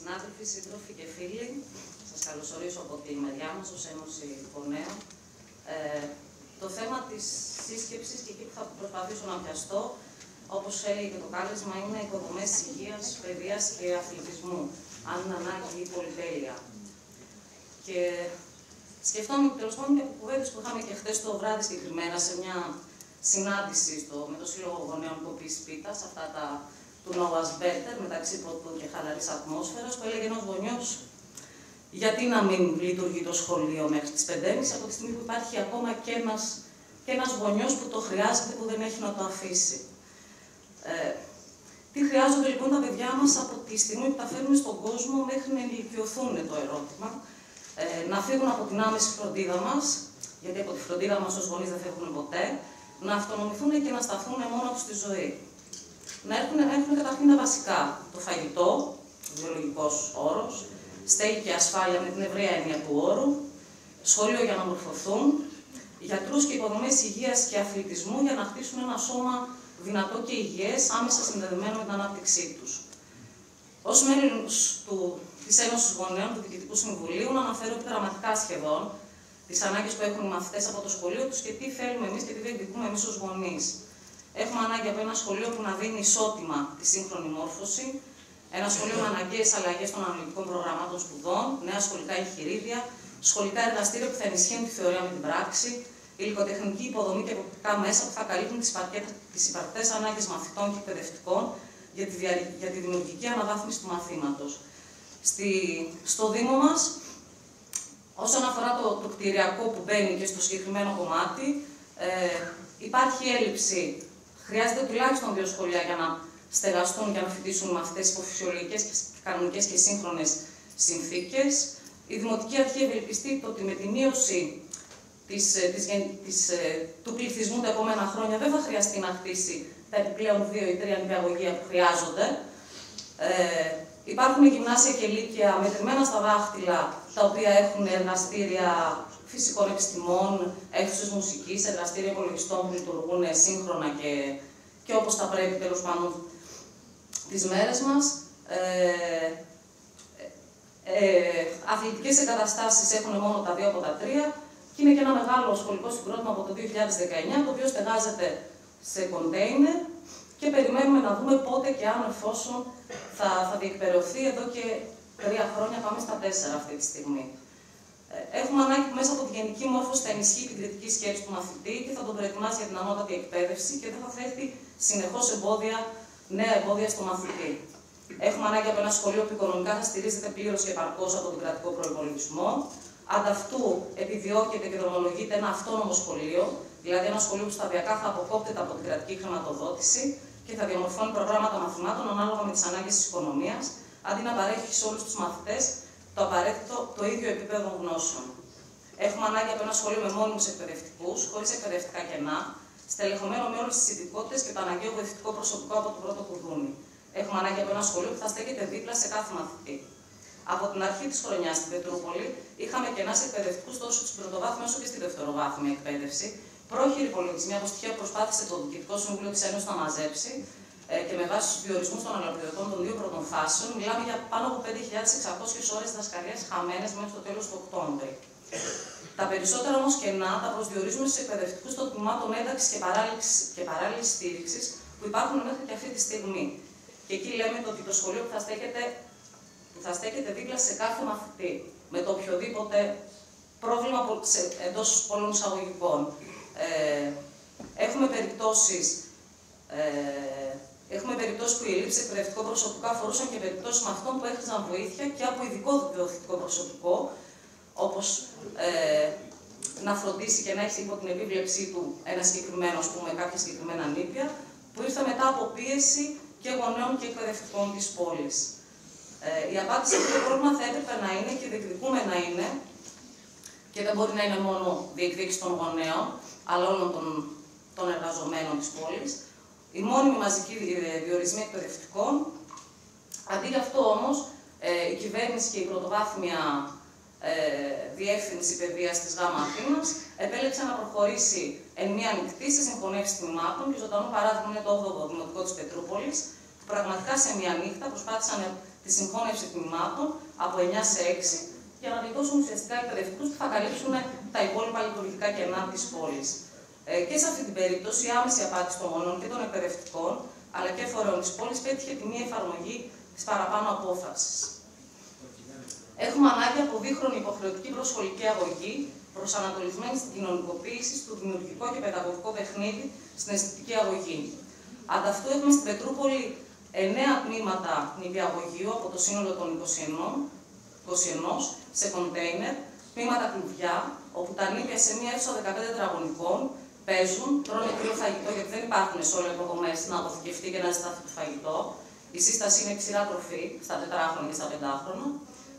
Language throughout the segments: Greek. Συνάδελφοι, σύντροφοι και φίλοι, σας καλωσορίζω από τη μεριά μας ως Ένωση Πονέων. Το θέμα της σύσκεψης και εκεί που θα προσπαθήσω να πιαστώ, όπως έλεγε και το κάλεσμα, είναι οικοδομές υγείας, παιδείας και αθλητισμού, αν ανάγκη ή πολυτέλεια. Και σκεφτόμουν τέλος πάντων και από κουβέντες που είχαμε και χθες το βράδυ συγκεκριμένα σε μια συνάντηση με το Σύλλογο Γονέων Κοπής Πίτας, αυτά τα του Νόβας Μπέρτερ, μεταξύ πρωτού και χαλαρής ατμόσφαιρας, που έλεγε ένας γονιός, γιατί να μην λειτουργεί το σχολείο μέχρι τις 5:30, από τη στιγμή που υπάρχει ακόμα και ένας γονιός που το χρειάζεται, που δεν έχει να το αφήσει. Τι χρειάζονται λοιπόν τα παιδιά μας από τη στιγμή που τα φέρνουμε στον κόσμο μέχρι να ενηλικιωθούν, το ερώτημα. Να φύγουν από την άμεση φροντίδα μας, γιατί από τη φροντίδα μας ως γονείς δεν φεύγουν ποτέ, να αυτονομηθούν και να σταθούν μόνο τους στη ζωή. Να έχουν καταρχήν τα βασικά, το φαγητό, βιολογικός όρος, στέγη και ασφάλεια με την ευρεία έννοια του όρου, σχολείο για να μορφωθούν, γιατρούς και υποδομές υγείας και αθλητισμού για να χτίσουν ένα σώμα δυνατό και υγιές, άμεσα συνδεδεμένο με την ανάπτυξή τους. Ως μέλος της Ένωσης Γονέων του Διοικητικού Συμβουλίου, να αναφέρω πειραματικά σχεδόν τις ανάγκες που έχουν οι μαθητές από το σχολείο τους και τι θέλουμε εμείς και τι διεκδικούμε εμείς ως γονείς. Έχουμε ανάγκη από ένα σχολείο που να δίνει ισότιμα τη σύγχρονη μόρφωση, ένα σχολείο με αναγκαίες αλλαγές των αναλυτικών προγραμμάτων σπουδών, νέα σχολικά εγχειρίδια, σχολικά εργαστήρια που θα ενισχύουν τη θεωρία με την πράξη, υλικοτεχνική υποδομή και εποπτικά μέσα που θα καλύπτουν τις υπαρκτές ανάγκες μαθητών και εκπαιδευτικών για τη δημιουργική αναβάθμιση του μαθήματος. Στο Δήμο μας, όσον αφορά το κτηριακό που μπαίνει και στο συγκεκριμένο κομμάτι, υπάρχει έλλειψη. Χρειάζεται τουλάχιστον 2 σχολεία για να στεγαστούν και να φοιτήσουν μαθητές υπό φυσιολογικές, κανονικές και σύγχρονες συνθήκες. Η Δημοτική Αρχή ευελπιστεί ότι με τη μείωση του πληθυσμού τα επόμενα χρόνια δεν θα χρειαστεί να χτίσει τα επιπλέον 2 ή 3 νηπιαγωγεία που χρειάζονται. Υπάρχουν γυμνάσια και λύκεια μετρημένα στα δάχτυλα, τα οποία έχουν εργαστήρια φυσικών επιστημών, αίθουσες μουσικής, εργαστήρια υπολογιστών που λειτουργούν σύγχρονα και όπως τα πρέπει τέλος πάντων τις μέρες μας. Αθλητικές εγκαταστάσεις έχουν μόνο τα 2 από τα 3 και είναι και ένα μεγάλο σχολικό συγκρότημα από το 2019, το οποίο στεγάζεται σε κοντέινερ και περιμένουμε να δούμε πότε και αν εφόσον θα διεκπεραιωθεί. Εδώ και 3 χρόνια, πάμε στα 4 αυτή τη στιγμή. Έχουμε ανάγκη μέσα από τη γενική μόρφωση θα ενισχύει την κριτική σκέψη του μαθητή και θα τον προετοιμάσει για την ανώτατη εκπαίδευση και δεν θα θέτει συνεχώς νέα εμπόδια στο μαθητή. Έχουμε ανάγκη από ένα σχολείο που οικονομικά θα στηρίζεται πλήρως και επαρκώς από τον κρατικό προϋπολογισμό. Ανταυτού επιδιώκεται και δρομολογείται ένα αυτόνομο σχολείο, δηλαδή ένα σχολείο που σταδιακά θα αποκόπτεται από την κρατική χρηματοδότηση και θα διαμορφώνει προγράμματα μαθημάτων ανάλογα με τις ανάγκες της οικονομίας, αντί να παρέχει σε όλους τους μαθητές το απαραίτητο, το ίδιο επίπεδο γνώσεων. Έχουμε ανάγκη από ένα σχολείο με μόνιμους εκπαιδευτικούς, χωρίς εκπαιδευτικά κενά, στελεχωμένο με όλες τις ειδικότητες και το αναγκαίο βοηθητικό προσωπικό από το πρώτο κουδούνι. Έχουμε ανάγκη από ένα σχολείο που θα στέκεται δίπλα σε κάθε μαθητή. Από την αρχή της χρονιάς στην Πετρούπολη, είχαμε κενά σε εκπαιδευτικούς τόσο στην πρωτοβάθμια όσο και στη δευτεροβάθμια εκπαίδευση. Πρόχειροι υπολογισμοί από στοιχεία που προσπάθησε το Διοικητικό Συμβούλιο της Ένωσης να μαζέψει και με βάση τους διορισμούς των αναπληρωτών των 2 πρώτων φάσεων, μιλάμε για πάνω από 5.600 ώρες διδασκαλίας χαμένες μέχρι το τέλος του Οκτώβρη. Τα περισσότερα όμως κενά τα προσδιορίζουμε στους εκπαιδευτικούς των τμήματων ένταξης και παράλληλης στήριξης που υπάρχουν μέχρι και αυτή τη στιγμή. Και εκεί λέμε ότι το σχολείο που θα στέκεται δίπλα σε κάθε μαθητή με το οποιοδήποτε πρόβλημα εντός πολλών εισαγωγικών. Έχουμε περιπτώσεις που η έλλειψη εκπαιδευτικού προσωπικού αφορούσαν και περιπτώσεις με αυτών που έχριζαν βοήθεια και από ειδικό διδακτικό προσωπικό, όπως να φροντίσει και να έχει υπό την επίβλεψή του κάποια συγκεκριμένα νήπια, που ήρθε μετά από πίεση και γονέων και εκπαιδευτικών της πόλης. Η απάντηση σε αυτό το πρόβλημα θα έπρεπε να είναι και διεκδικούμε να είναι, και δεν μπορεί να είναι μόνο διεκδίκηση των γονέων, αλλά όλων των εργαζομένων της πόλης, η μόνιμη μαζική διορισμή εκπαιδευτικών. Αντί για αυτό όμως, η κυβέρνηση και η πρωτοβάθμια διεύθυνση παιδείας της ΓΑΜΑ Αθήνας επέλεξε να προχωρήσει εν μία νυχτή σε συγχωνεύσεις τμήματων και ζωντανό παράδειγμα είναι το 8ο Δημοτικό της Πετρούπολης, που πραγματικά σε μία νύχτα προσπάθησαν τη συγχώνευση τμήματων από 9 σε 6 για να διδώσουν ουσιαστικά εκπαιδευτικούς που θα καλύψουν τα υπόλοιπα λειτουργικά κενά της πόλης. Και σε αυτή την περίπτωση, η άμεση απάτη των γονών και των εκπαιδευτικών αλλά και φορέων της πόλης πέτυχε τη μία εφαρμογή της παραπάνω απόφασης. Έχουμε ανάγκη από δίχρονη υποχρεωτική προσχολική αγωγή, προσανατολισμένη στην κοινωνικοποίηση, στο δημιουργικό και παιδαγωγικό παιχνίδι, στην αισθητική αγωγή. Ανταυτού, έχουμε στην Πετρούπολη 9 τμήματα νηπιαγωγείου από το σύνολο των 21 σε κοντέινερ, τμήματα κλουβιά, όπου τα νήπια σε μία αίθουσα 15 τετραγωνικών παίζουν, τρώνε κρύο φαγητό, γιατί δεν υπάρχουν σε όλες τις να αποθηκευτεί και να ζητάφει το φαγητό. Η σύσταση είναι ψηλά τροφή στα τετράχρονα και στα πεντάχρονα.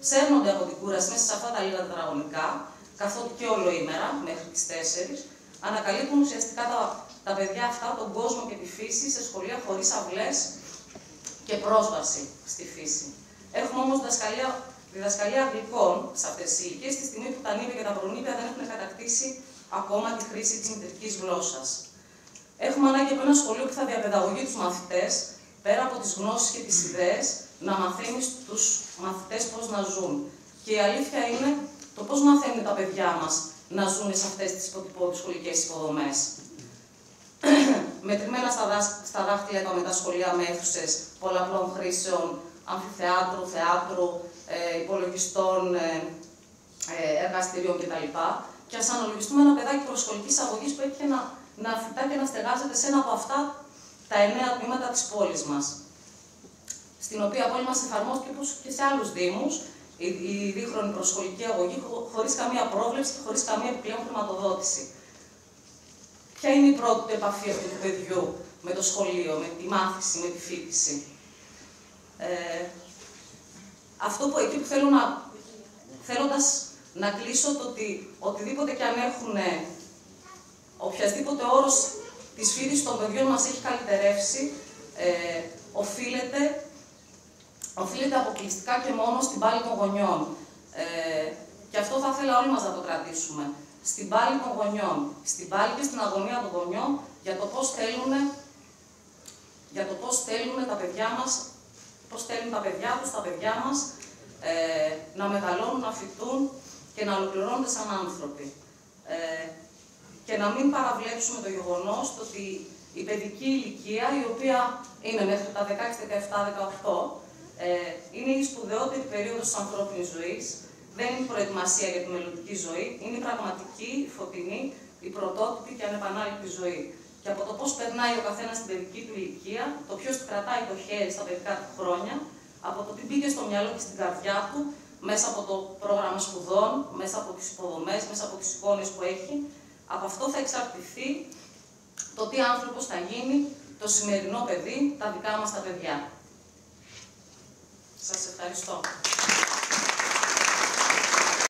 Σέρνονται από την κούραση μέσα σε αυτά τα λίγα τετραγωνικά, καθότι και ολοήμερα μέχρι τις 4. Ανακαλύπτουν ουσιαστικά τα παιδιά αυτά τον κόσμο και τη φύση σε σχολεία χωρίς αυλές και πρόσβαση στη φύση. Έχουμε όμως διδασκαλία αγγλικών σε αυτές τις ηλικίες, τη στιγμή που τα νήπια και τα προνήπια δεν έχουν κατακτήσει ακόμα τη χρήση της μητρικής γλώσσας. Έχουμε ανάγκη από ένα σχολείο που θα διαπαιδαγωγεί τους μαθητές, πέρα από τις γνώσεις και τις ιδέες, να μαθαίνει τους μαθητές πώς να ζουν. Και η αλήθεια είναι το πώς μαθαίνουν τα παιδιά μας να ζουν σε αυτές τις σχολικές υποδομές. Μετρημένα στα δάχτυλα είπαμε τα σχολεία με αίθουσες πολλαπλών χρήσεων, αμφιθεάτρου, θεάτρου, υπολογιστών, εργαστηρίων κτλ. Και ας αναλογιστούμε ένα παιδάκι προσχολικής αγωγής που έτυχε να φυτά και να στεγάζεται σε ένα από αυτά τα 9 τμήματα της πόλης μας. Στην οποία πόλη μας εφαρμόστηκε όπως και σε άλλους δήμους η δίχρονη προσχολική αγωγή χωρίς καμία πρόβλεψη και χωρίς καμία επιπλέον χρηματοδότηση. Ποια είναι η πρώτη του επαφή αυτού του παιδιού με το σχολείο, με τη μάθηση, με τη φοιτηση. Αυτό που εκεί που θέλω θέλοντας να κλείσω το ότι οτιδήποτε και αν έχουν, οποιασδήποτε όρος της φοιτησης των παιδιών μας έχει καλυτερεύσει, οφείλεται αποκλειστικά και μόνο στην πάλη των γονιών. Και αυτό θα ήθελα όλοι μας να το κρατήσουμε. Στην πάλη των γονιών, στην πάλη και στην αγωνία των γονιών για το πώς θέλουν τα παιδιά μας, πώς θέλουν τα παιδιά τους, τα παιδιά μας να μεγαλώνουν, να φοιτούν και να ολοκληρώνονται σαν άνθρωποι. Και να μην παραβλέψουμε το γεγονός ότι η παιδική ηλικία, η οποία είναι μέχρι τα 16, 17, 18, είναι η σπουδαιότερη περίοδος της ανθρώπινης ζωής. Δεν είναι η προετοιμασία για τη μελλοντική ζωή, είναι η πραγματική, η φωτεινή, η πρωτότυπη και ανεπανάληπτη ζωή. Και από το πώς περνάει ο καθένας στην παιδική του ηλικία, το ποιος κρατάει το χέρι στα παιδικά του χρόνια, από το τι μπήκε στο μυαλό και στην καρδιά του, μέσα από το πρόγραμμα σπουδών, μέσα από τις υποδομές, μέσα από τις εικόνες που έχει, από αυτό θα εξαρτηθεί το τι άνθρωπος θα γίνει το σημερινό παιδί, τα δικά μας τα παιδιά. Σας ευχαριστώ.